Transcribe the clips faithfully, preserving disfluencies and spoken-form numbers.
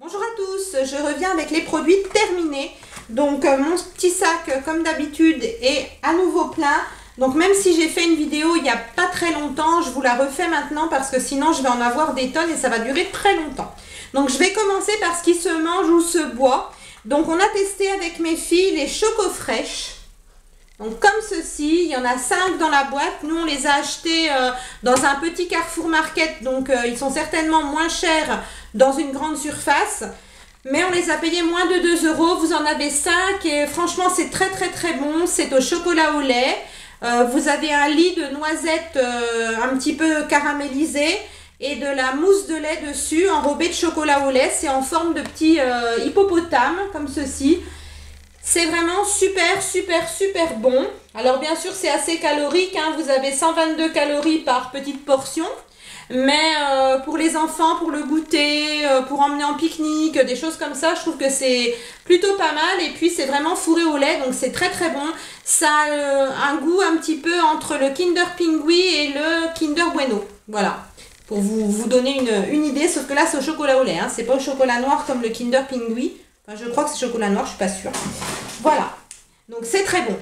Bonjour à tous, je reviens avec les produits terminés. Donc euh, mon petit sac euh, comme d'habitude est à nouveau plein. Donc même si j'ai fait une vidéo il n'y a pas très longtemps, je vous la refais maintenant parce que sinon je vais en avoir des tonnes et ça va durer très longtemps. Donc je vais commencer par ce qui se mange ou se boit. Donc on a testé avec mes filles les Choco Fresh. Donc comme ceci, il y en a cinq dans la boîte. Nous on les a achetés euh, dans un petit Carrefour Market. Donc euh, ils sont certainement moins chers dans une grande surface. Mais on les a payés moins de deux euros. Vous en avez cinq et franchement c'est très très très bon. C'est au chocolat au lait. Euh, vous avez un lit de noisettes euh, un petit peu caramélisées et de la mousse de lait dessus enrobée de chocolat au lait. C'est en forme de petit euh, hippopotame comme ceci. C'est vraiment super, super, super bon. Alors bien sûr, c'est assez calorique, hein. Vous avez cent vingt-deux calories par petite portion. Mais euh, pour les enfants, pour le goûter, euh, pour emmener en pique-nique, des choses comme ça, je trouve que c'est plutôt pas mal. Et puis c'est vraiment fourré au lait, donc c'est très très bon. Ça a euh, un goût un petit peu entre le Kinder Pingui et le Kinder Bueno. Voilà, pour vous, vous donner une, une idée. Sauf que là, c'est au chocolat au lait, hein. C'est pas au chocolat noir comme le Kinder Pingui. Enfin, je crois que c'est chocolat noir, je suis pas sûre. Voilà, donc c'est très bon.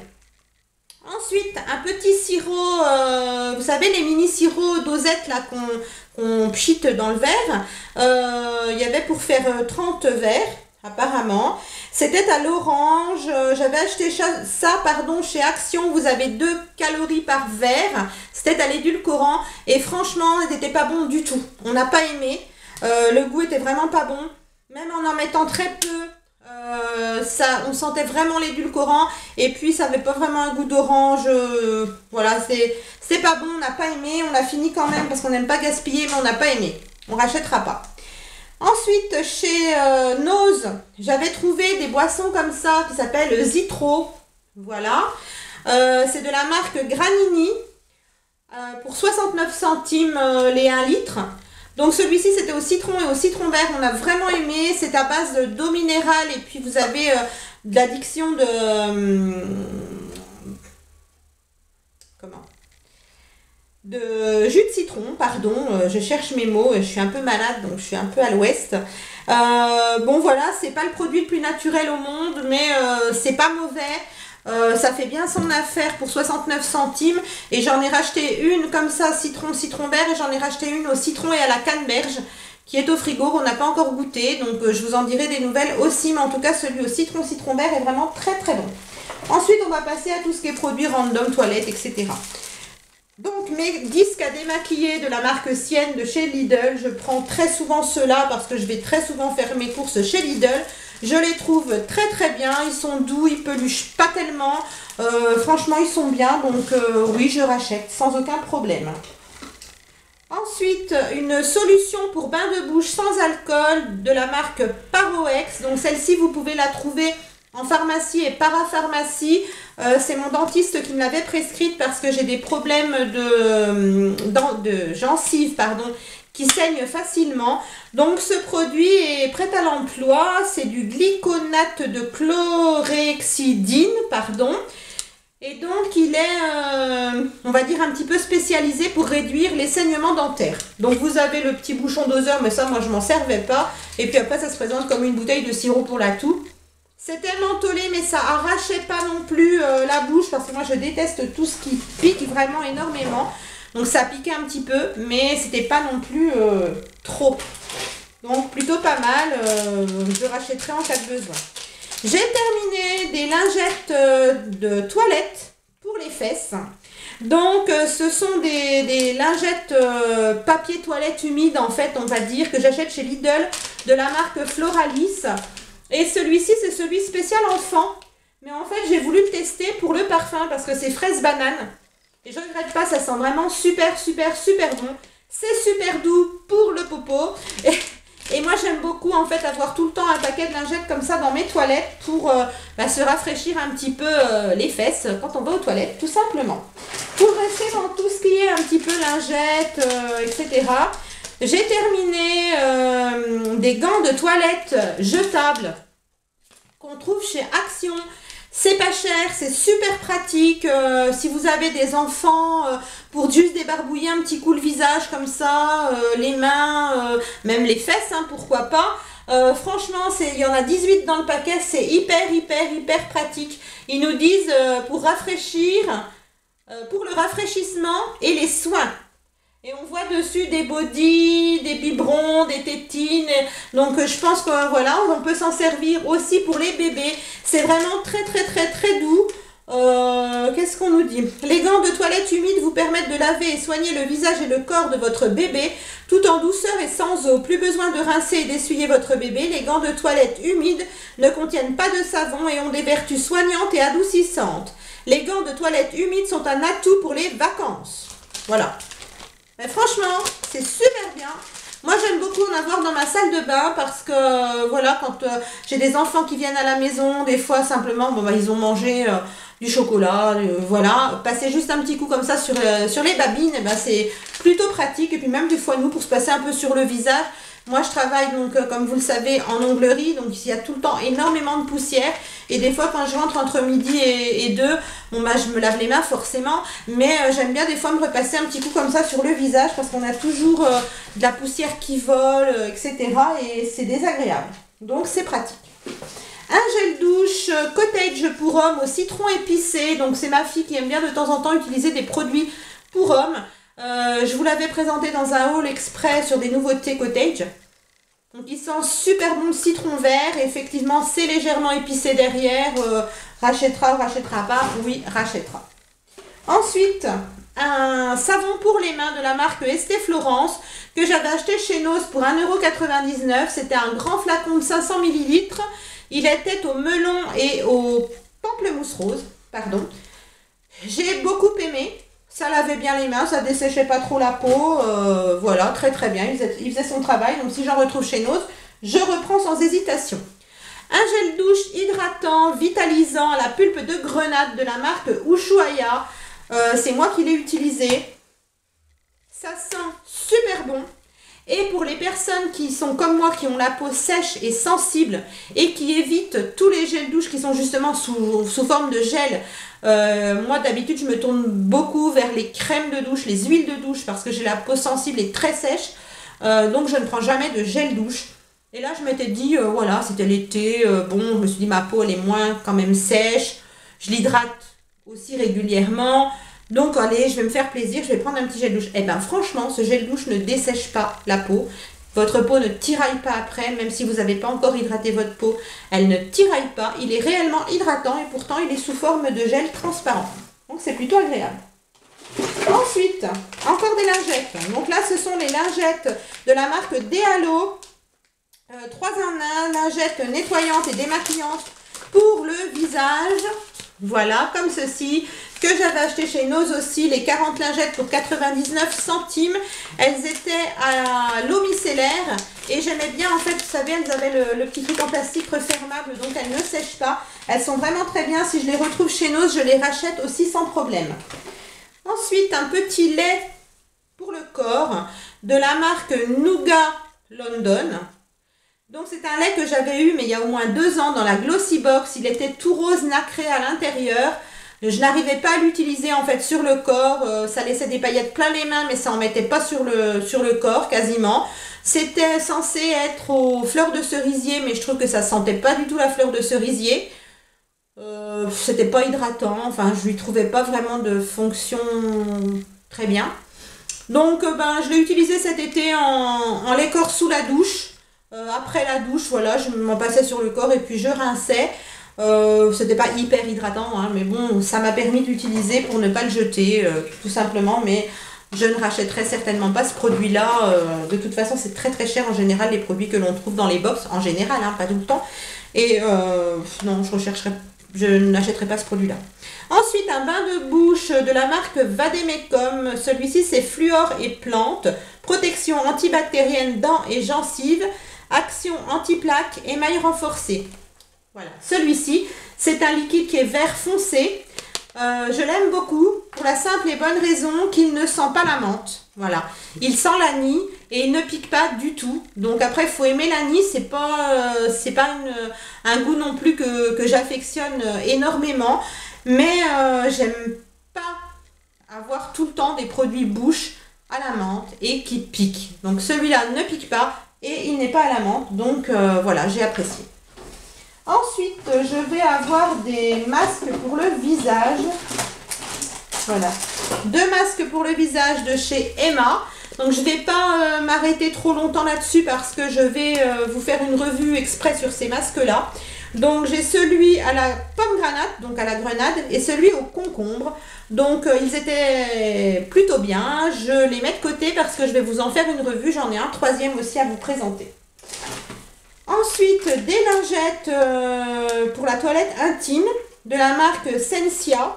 Ensuite, un petit sirop, euh, vous savez les mini sirops dosettes là qu'on qu'on pchite dans le verre. Euh, il y avait pour faire trente verres apparemment. C'était à l'orange. J'avais acheté ça pardon, chez Action. Vous avez deux calories par verre. C'était à l'édulcorant et franchement, n'était pas bon du tout. On n'a pas aimé. Euh, le goût était vraiment pas bon. Même en en mettant très peu, euh, ça, on sentait vraiment l'édulcorant et puis ça n'avait pas vraiment un goût d'orange. Euh, voilà, c'est pas bon, on n'a pas aimé, on a fini quand même parce qu'on n'aime pas gaspiller, mais on n'a pas aimé. On rachètera pas. Ensuite, chez euh, Noz, j'avais trouvé des boissons comme ça qui s'appellent Zitro. Voilà, euh, c'est de la marque Granini euh, pour soixante-neuf centimes euh, les un litre. Donc celui-ci c'était au citron et au citron vert, on a vraiment aimé, c'est à base d'eau minérale et puis vous avez euh, de l'addiction de... Euh, comment de jus de citron, pardon, euh, je cherche mes mots, je suis un peu malade donc je suis un peu à l'ouest. Euh, bon voilà, c'est pas le produit le plus naturel au monde mais euh, c'est pas mauvais. Euh, ça fait bien son affaire pour soixante-neuf centimes et j'en ai racheté une comme ça citron citron vert et j'en ai racheté une au citron et à la canneberge qui est au frigo, on n'a pas encore goûté donc euh, je vous en dirai des nouvelles aussi mais en tout cas celui au citron citron vert est vraiment très très bon. Ensuite on va passer à tout ce qui est produits random, toilettes etc. Donc mes disques à démaquiller de la marque Sienne de chez Lidl, je prends très souvent ceux-là parce que je vais très souvent faire mes courses chez Lidl. Je les trouve très très bien, ils sont doux, ils peluchent pas tellement, euh, franchement ils sont bien, donc euh, oui je rachète sans aucun problème. Ensuite, une solution pour bain de bouche sans alcool de la marque Paroex, donc celle-ci vous pouvez la trouver en pharmacie et parapharmacie. Euh, c'est mon dentiste qui me l'avait prescrite parce que j'ai des problèmes de, de, de gencives, pardon, qui saigne facilement. Donc ce produit est prêt à l'emploi, c'est du glyconate de chlorhexidine, pardon. Et donc il est, euh, on va dire, un petit peu spécialisé pour réduire les saignements dentaires. Donc vous avez le petit bouchon doseur, mais ça moi je m'en servais pas. Et puis après ça se présente comme une bouteille de sirop pour la toux. C'était mentholé mais ça arrachait pas non plus euh, la bouche parce que moi je déteste tout ce qui pique vraiment énormément. Donc ça piquait un petit peu, mais c'était pas non plus euh, trop. Donc plutôt pas mal, euh, je rachèterai en cas de besoin. J'ai terminé des lingettes euh, de toilette pour les fesses. Donc euh, ce sont des, des lingettes euh, papier toilette humide en fait, on va dire, que j'achète chez Lidl de la marque Floralis. Et celui-ci, c'est celui spécial enfant. Mais en fait, j'ai voulu le tester pour le parfum parce que c'est fraise banane. Et je ne regrette pas, ça sent vraiment super, super, super bon. C'est super doux pour le popo. Et, et moi, j'aime beaucoup, en fait, avoir tout le temps un paquet de lingettes comme ça dans mes toilettes pour euh, bah, se rafraîchir un petit peu euh, les fesses quand on va aux toilettes, tout simplement. Pour rester dans tout ce qui est un petit peu lingettes, euh, et cetera, j'ai terminé euh, des gants de toilette jetables qu'on trouve chez Action. C'est pas cher, c'est super pratique euh, si vous avez des enfants euh, pour juste débarbouiller un petit coup le visage comme ça, euh, les mains, euh, même les fesses, hein, pourquoi pas. Euh, franchement, il y en a dix-huit dans le paquet, c'est hyper, hyper, hyper pratique. Ils nous disent euh, pour rafraîchir, euh, pour le rafraîchissement et les soins. Et on voit dessus des bodys, des biberons, des tétines. Donc euh, je pense que voilà, on peut s'en servir aussi pour les bébés. C'est vraiment très, très, très, très doux. Euh, qu'est-ce qu'on nous dit? Les gants de toilette humide vous permettent de laver et soigner le visage et le corps de votre bébé tout en douceur et sans eau. Plus besoin de rincer et d'essuyer votre bébé. Les gants de toilette humide ne contiennent pas de savon et ont des vertus soignantes et adoucissantes. Les gants de toilette humide sont un atout pour les vacances. Voilà. Mais franchement, c'est super bien. Moi, j'aime beaucoup en avoir dans ma salle de bain parce que, euh, voilà, quand euh, j'ai des enfants qui viennent à la maison, des fois, simplement, bon, bah, ils ont mangé euh, du chocolat, euh, voilà. Passer juste un petit coup comme ça sur, euh, sur les babines, eh ben, c'est plutôt pratique. Et puis même des fois, nous, pour se passer un peu sur le visage. Moi, je travaille, donc, euh, comme vous le savez, en onglerie. Donc, il y a tout le temps énormément de poussière. Et des fois, quand je rentre entre midi et, et deux, bon, bah, je me lave les mains, forcément. Mais euh, j'aime bien, des fois, me repasser un petit coup comme ça sur le visage parce qu'on a toujours... Euh, de la poussière qui vole, et cetera. Et c'est désagréable. Donc, c'est pratique. Un gel douche cottage pour homme au citron épicé. Donc, c'est ma fille qui aime bien de temps en temps utiliser des produits pour homme. Euh, je vous l'avais présenté dans un haul exprès sur des nouveautés cottage. Donc, ils sentent super bon le citron vert. Et effectivement, c'est légèrement épicé derrière. Euh, rachètera ou rachètera pas? Oui, rachètera. Ensuite... un savon pour les mains de la marque Estée Florence que j'avais acheté chez Noz pour un euro quatre-vingt-dix-neuf. C'était un grand flacon de cinq cents millilitres. Il était au melon et au pamplemousse rose. Pardon. J'ai beaucoup aimé. Ça lavait bien les mains, ça desséchait pas trop la peau. Euh, voilà, très très bien. Il faisait, il faisait son travail. Donc si j'en retrouve chez Noz, je reprends sans hésitation. Un gel douche hydratant, vitalisant, la pulpe de grenade de la marque Ushuaïa. Euh, c'est moi qui l'ai utilisé, ça sent super bon. Et pour les personnes qui sont comme moi, qui ont la peau sèche et sensible et qui évitent tous les gels douche qui sont justement sous, sous forme de gel, euh, moi d'habitude je me tourne beaucoup vers les crèmes de douche, les huiles de douche parce que j'ai la peau sensible et très sèche, euh, donc je ne prends jamais de gel douche. Et là je m'étais dit, euh, voilà, c'était l'été, euh, bon, je me suis dit ma peau elle est moins quand même sèche, je l'hydrate aussi régulièrement, donc allez, je vais me faire plaisir, je vais prendre un petit gel douche. Et ben franchement, ce gel douche ne dessèche pas la peau, votre peau ne tiraille pas après, même si vous n'avez pas encore hydraté votre peau, elle ne tiraille pas, il est réellement hydratant et pourtant il est sous forme de gel transparent, donc c'est plutôt agréable. Ensuite, encore des lingettes, donc là ce sont les lingettes de la marque Déalo, euh, trois en un, lingettes nettoyantes et démaquillantes pour le visage. Voilà, comme ceci, que j'avais acheté chez Noz aussi, les quarante lingettes pour quatre-vingt-dix-neuf centimes. Elles étaient à l'eau micellaire et j'aimais bien, en fait, vous savez, elles avaient le, le petit truc en plastique refermable, donc elles ne sèchent pas. Elles sont vraiment très bien, si je les retrouve chez Noz, je les rachète aussi sans problème. Ensuite, un petit lait pour le corps de la marque Nougat London. Donc c'est un lait que j'avais eu, mais il y a au moins deux ans, dans la Glossy Box. Il était tout rose nacré à l'intérieur. Je n'arrivais pas à l'utiliser en fait sur le corps. Euh, ça laissait des paillettes plein les mains, mais ça n'en mettait pas sur le, sur le corps quasiment. C'était censé être aux fleurs de cerisier, mais je trouve que ça sentait pas du tout la fleur de cerisier. Euh, c'était pas hydratant, enfin je lui trouvais pas vraiment de fonction très bien. Donc ben, je l'ai utilisé cet été en, en lait corps sous la douche. Euh, après la douche, voilà, je m'en passais sur le corps et puis je rinçais. Euh, c'était pas hyper hydratant, hein, mais bon, ça m'a permis d'utiliser pour ne pas le jeter, euh, tout simplement. Mais je ne rachèterai certainement pas ce produit-là. Euh, de toute façon, c'est très très cher en général, les produits que l'on trouve dans les box, en général, hein, pas tout le temps. Et euh, non, je rechercherai, je n'achèterai pas ce produit-là. Ensuite, un bain de bouche de la marque Vademecum. Celui-ci, c'est fluor et plantes, protection antibactérienne dents et gencives. Action anti-plaque, émail renforcé. Voilà, celui-ci, c'est un liquide qui est vert foncé. Euh, je l'aime beaucoup pour la simple et bonne raison qu'il ne sent pas la menthe. Voilà, il sent l'anis et il ne pique pas du tout. Donc après, il faut aimer l'anis, c'est pas, euh, c'est pas une, un goût non plus que, que j'affectionne énormément. Mais euh, j'aime pas avoir tout le temps des produits bouche à la menthe et qui piquent. Donc celui-là ne pique pas. et il n'est pas à la menthe, donc euh, voilà, j'ai apprécié. Ensuite, je vais avoir des masques pour le visage. Voilà, deux masques pour le visage de chez Emma. Donc je ne vais pas euh, m'arrêter trop longtemps là-dessus parce que je vais euh, vous faire une revue exprès sur ces masques-là. Donc j'ai celui à la pomme granate, donc à la grenade, et celui au concombre. Donc euh, ils étaient plutôt bien. Je les mets de côté parce que je vais vous en faire une revue. J'en ai un troisième aussi à vous présenter. Ensuite, des lingettes euh, pour la toilette intime de la marque Sencia.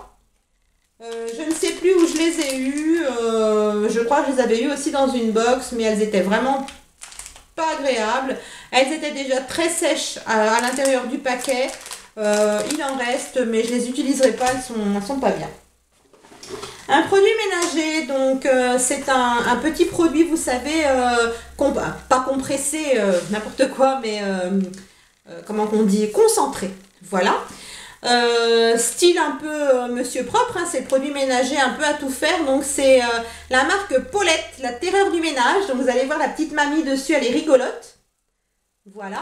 Euh, je ne sais plus où je les ai eues, euh, je crois que je les avais eues aussi dans une box, mais elles étaient vraiment pas agréables. Elles étaient déjà très sèches à, à l'intérieur du paquet, euh, il en reste, mais je les utiliserai pas, elles sont, elles sont pas bien. Un produit ménager, donc euh, c'est un, un petit produit, vous savez, euh, comp pas compressé, euh, n'importe quoi, mais euh, euh, comment on dit, concentré, voilà. Euh, style un peu euh, monsieur propre, hein, c'est le produit ménager un peu à tout faire, donc c'est euh, la marque Paulette, la terreur du ménage, donc vous allez voir la petite mamie dessus, elle est rigolote, voilà,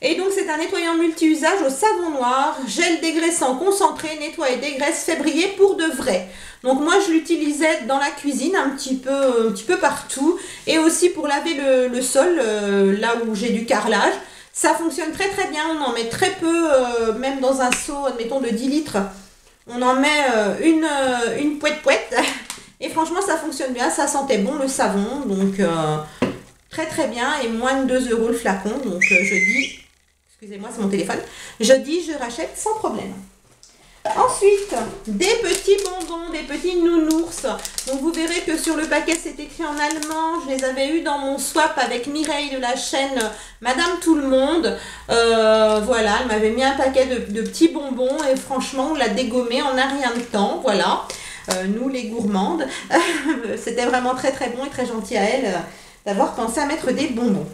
et donc c'est un nettoyant multi-usage au savon noir, gel dégraissant concentré, nettoie et dégraisse, fait briller pour de vrai. Donc moi je l'utilisais dans la cuisine un petit peu, un petit peu partout, et aussi pour laver le, le sol, euh, là où j'ai du carrelage. Ça fonctionne très très bien, on en met très peu, euh, même dans un seau, admettons, de dix litres, on en met euh, une, euh, une pouette pouette. Et franchement, ça fonctionne bien, ça sentait bon le savon, donc euh, très très bien, et moins de deux euros le flacon. Donc euh, je dis, excusez-moi, c'est mon téléphone, je dis, je rachète sans problème. Ensuite, des petits bonbons, des petits nounours. Donc vous verrez que sur le paquet c'est écrit en allemand. Je les avais eu dans mon swap avec Mireille de la chaîne Madame Tout le Monde. Euh, voilà, elle m'avait mis un paquet de, de petits bonbons et franchement on l'a dégommé en un rien de temps. Voilà, euh, nous les gourmandes, c'était vraiment très très bon et très gentil à elle euh, d'avoir pensé à mettre des bonbons.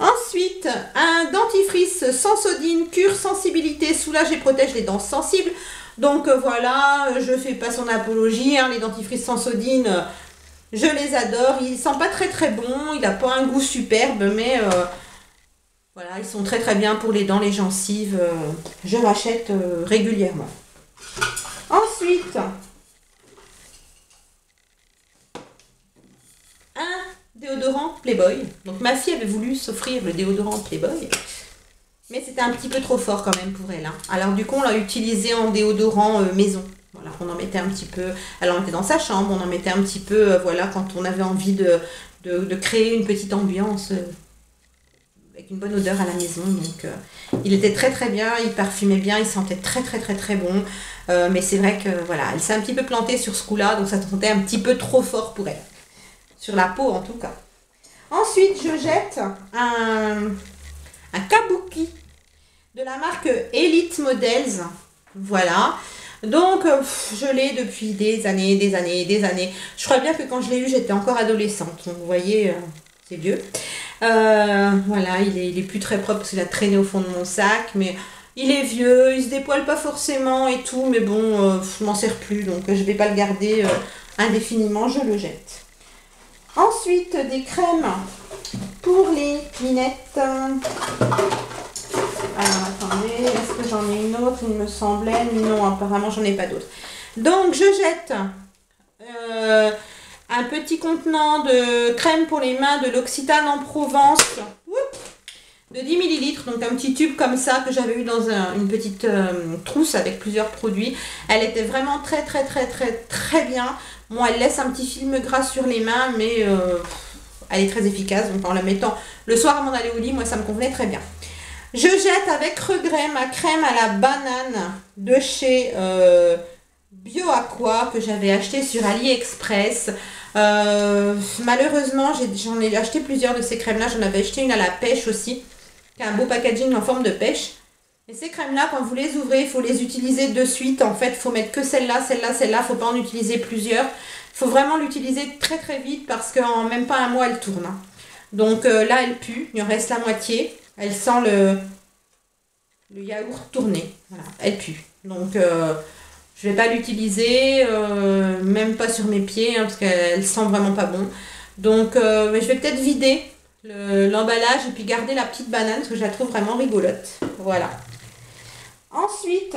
Ensuite, un dentifrice Sensodyne, cure sensibilité, soulage et protège les dents sensibles. Donc euh, voilà, je ne fais pas son apologie, hein, les dentifrices Sensodyne, euh, je les adore. Ils ne sentent pas très très bon, il n'a pas un goût superbe, mais euh, voilà, ils sont très très bien pour les dents, les gencives. Euh, je rachète euh, régulièrement. Ensuite, un déodorant Playboy. Donc ma fille avait voulu s'offrir le déodorant Playboy, mais c'était un petit peu trop fort quand même pour elle, hein. Alors du coup on l'a utilisé en déodorant euh, maison. Voilà, on en mettait un petit peu, alors on était dans sa chambre, on en mettait un petit peu, euh, voilà, quand on avait envie de, de, de créer une petite ambiance euh, avec une bonne odeur à la maison. Donc euh, il était très très bien, il parfumait bien, il sentait très très très très bon, euh, mais c'est vrai que voilà, elle s'est un petit peu plantée sur ce coup là, donc ça sentait un petit peu trop fort pour elle. Sur la peau en tout cas. Ensuite, je jette un, un kabuki de la marque Elite Models. Voilà. Donc, je l'ai depuis des années, des années, des années. Je crois bien que quand je l'ai eu, j'étais encore adolescente. Donc, vous voyez, c'est vieux. Euh, voilà, il est, il est plus très propre parce qu'il a traîné au fond de mon sac. Mais il est vieux, il se dépoile pas forcément et tout. Mais bon, euh, je m'en sers plus. Donc, je vais pas le garder euh, indéfiniment. Je le jette. Ensuite, des crèmes pour les minettes. Alors, attendez, est-ce que j'en ai une autre? Il me semblait, mais non, apparemment, j'en ai pas d'autre. Donc, je jette euh, un petit contenant de crème pour les mains de L'Occitane en Provence, de dix millilitres, donc un petit tube comme ça que j'avais eu dans un, une petite euh, trousse avec plusieurs produits. Elle était vraiment très très très très très bien. Bon, elle laisse un petit film gras sur les mains, mais euh, elle est très efficace. Donc en la mettant le soir avant d'aller au lit, moi ça me convenait très bien. Je jette avec regret ma crème à la banane de chez euh, BioAqua que j'avais acheté sur AliExpress. Euh, malheureusement, j'en ai, ai acheté plusieurs de ces crèmes-là. J'en avais acheté une à la pêche aussi, qui a un beau packaging en forme de pêche. Et ces crèmes-là, quand vous les ouvrez, il faut les utiliser de suite. En fait, il faut mettre que celle-là, celle-là, celle-là. Il ne faut pas en utiliser plusieurs. Il faut vraiment l'utiliser très très vite parce qu'en même pas un mois, elle tourne. Donc euh, là, elle pue. Il en reste la moitié. Elle sent le, le yaourt tourner. Voilà, elle pue. Donc euh, je ne vais pas l'utiliser, euh, même pas sur mes pieds, hein, parce qu'elle sent vraiment pas bon. Donc euh, mais je vais peut-être vider l'emballage le, et puis garder la petite banane parce que je la trouve vraiment rigolote. Voilà. Ensuite,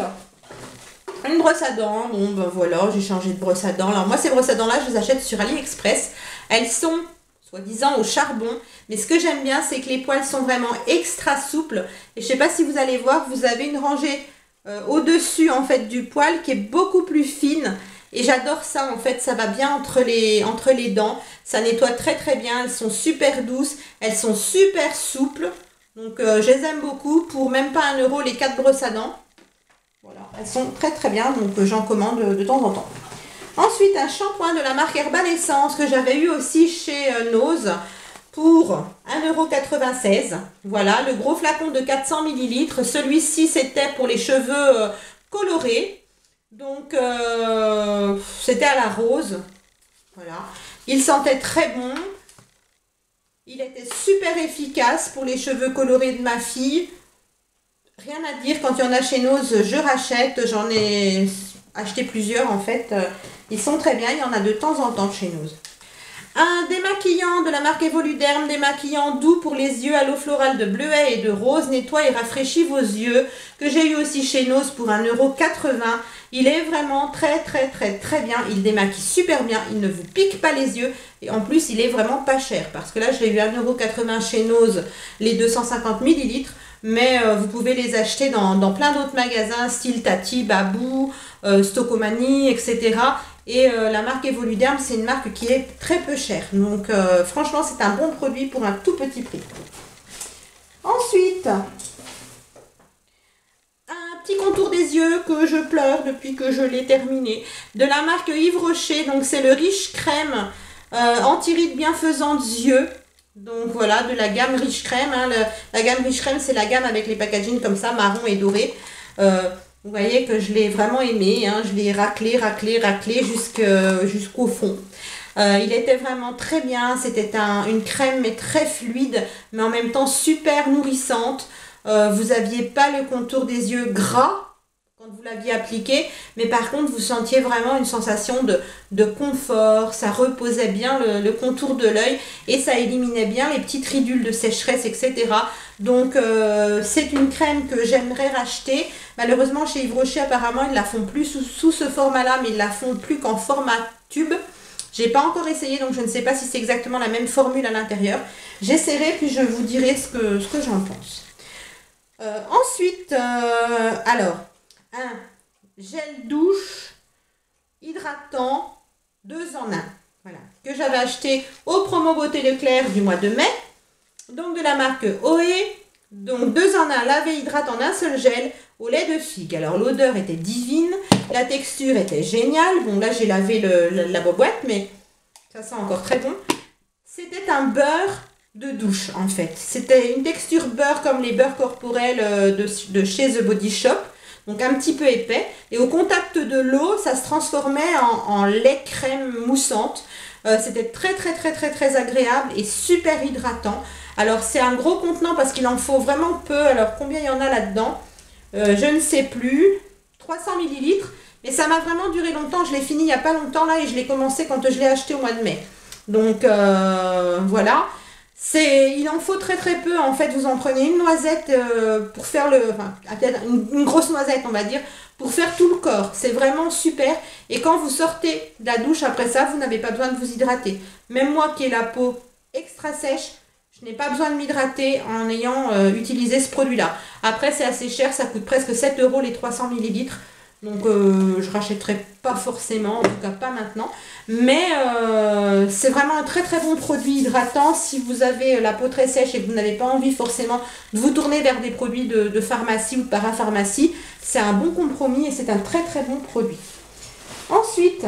une brosse à dents. Bon ben voilà, j'ai changé de brosse à dents. Alors moi ces brosses à dents là, je les achète sur AliExpress. Elles sont soi-disant au charbon, mais ce que j'aime bien c'est que les poils sont vraiment extra souples. Et je sais pas si vous allez voir, vous avez une rangée euh, au-dessus en fait du poil qui est beaucoup plus fine. Et j'adore ça en fait, ça va bien entre les, entre les dents, ça nettoie très très bien, elles sont super douces, elles sont super souples. Donc euh, je les aime beaucoup, pour même pas un euro les quatre brosses à dents. Voilà, elles sont très très bien, donc euh, j'en commande de, de temps en temps. Ensuite un shampoing de la marque Herbal Essence que j'avais eu aussi chez euh, Noz pour un euro quatre-vingt-seize. Voilà, le gros flacon de quatre cents millilitres, celui-ci c'était pour les cheveux euh, colorés. Donc, euh, c'était à la rose, voilà, il sentait très bon, il était super efficace pour les cheveux colorés de ma fille, rien à dire, quand il y en a chez Noz, je rachète, j'en ai acheté plusieurs en fait, ils sont très bien, il y en a de temps en temps chez Noz. Un démaquillant de la marque Evoluderme, démaquillant doux pour les yeux à l'eau florale de bleuet et de rose, nettoie et rafraîchit vos yeux, que j'ai eu aussi chez Noz pour un euro quatre-vingts. Il est vraiment très très très très bien, il démaquille super bien, il ne vous pique pas les yeux et en plus il est vraiment pas cher parce que là je l'ai eu un euro quatre-vingts chez Noz, les deux cent cinquante millilitres, mais euh, vous pouvez les acheter dans, dans plein d'autres magasins style Tati, Babou, euh, Stocomanie, et cetera. Et euh, la marque Evoluderme, c'est une marque qui est très peu chère. Donc euh, franchement, c'est un bon produit pour un tout petit prix. Ensuite, un petit contour des yeux que je pleure depuis que je l'ai terminé. De la marque Yves Rocher. Donc c'est le Riche Crème euh, anti-rides bienfaisante yeux. Donc voilà, de la gamme Riche Crème. Hein, le, la gamme Riche Crème, c'est la gamme avec les packagings comme ça, marron et doré. Euh, Vous voyez que je l'ai vraiment aimé, hein. Je l'ai raclé, raclé, raclé jusqu'au fond. Euh, il était vraiment très bien, c'était un, une crème mais très fluide, mais en même temps super nourrissante. Euh, vous n'aviez pas le contour des yeux gras quand vous l'aviez appliqué, mais par contre vous sentiez vraiment une sensation de, de confort, ça reposait bien le, le contour de l'œil et ça éliminait bien les petites ridules de sécheresse, et cetera. Donc euh, c'est une crème que j'aimerais racheter. Malheureusement chez Yves Rocher apparemment ils ne la font plus sous, sous ce format là, mais ils la font plus qu'en format tube. J'ai pas encore essayé donc je ne sais pas si c'est exactement la même formule à l'intérieur. J'essaierai puis je vous dirai ce que, ce que j'en pense. Euh, ensuite, euh, alors un gel douche hydratant deux en un, voilà, que j'avais acheté au promo beauté Leclerc du mois de mai. Donc de la marque O E, donc deux en un, lavé hydrate en un seul gel au lait de figue. Alors l'odeur était divine, la texture était géniale. Bon là j'ai lavé le, la, la boîte mais ça sent encore très bon. C'était un beurre de douche en fait. C'était une texture beurre comme les beurres corporels de, de chez The Body Shop. Donc un petit peu épais. Et au contact de l'eau, ça se transformait en, en lait crème moussante. Euh, C'était très très très très très agréable et super hydratant. Alors c'est un gros contenant parce qu'il en faut vraiment peu. Alors combien il y en a là-dedans, euh, je ne sais plus, trois cents millilitres. Mais ça m'a vraiment duré longtemps, je l'ai fini il n'y a pas longtemps là et je l'ai commencé quand je l'ai acheté au mois de mai. Donc euh, voilà, il en faut très très peu en fait. Vous en prenez une noisette euh, pour faire le, enfin une, une grosse noisette on va dire, pour faire tout le corps. C'est vraiment super et quand vous sortez de la douche après ça, vous n'avez pas besoin de vous hydrater. Même moi qui ai la peau extra sèche, je n'ai pas besoin de m'hydrater en ayant euh, utilisé ce produit-là. Après, c'est assez cher, ça coûte presque sept euros les trois cents millilitres. Donc, euh, je ne rachèterai pas forcément, en tout cas pas maintenant. Mais euh, c'est vraiment un très très bon produit hydratant. Si vous avez la peau très sèche et que vous n'avez pas envie forcément de vous tourner vers des produits de, de pharmacie ou de parapharmacie, c'est un bon compromis et c'est un très très bon produit. Ensuite...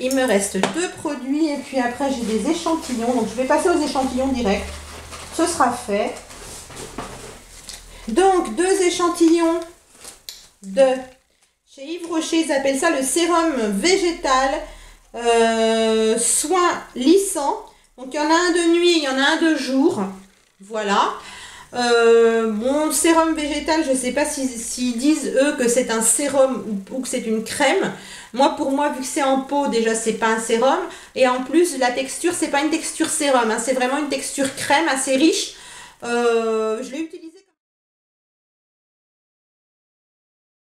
il me reste deux produits et puis après j'ai des échantillons. Donc je vais passer aux échantillons direct. Ce sera fait. Donc deux échantillons de chez Yves Rocher. Ils appellent ça le sérum végétal euh, soin lissant. Donc il y en a un de nuit, il y en a un de jour. Voilà. Euh, mon sérum végétal, je ne sais pas s'ils si, si disent eux que c'est un sérum ou, ou que c'est une crème. Moi, pour moi, vu que c'est en peau, déjà c'est pas un sérum, et en plus la texture, c'est pas une texture sérum, hein, c'est vraiment une texture crème assez riche. Euh, je l'ai utilisé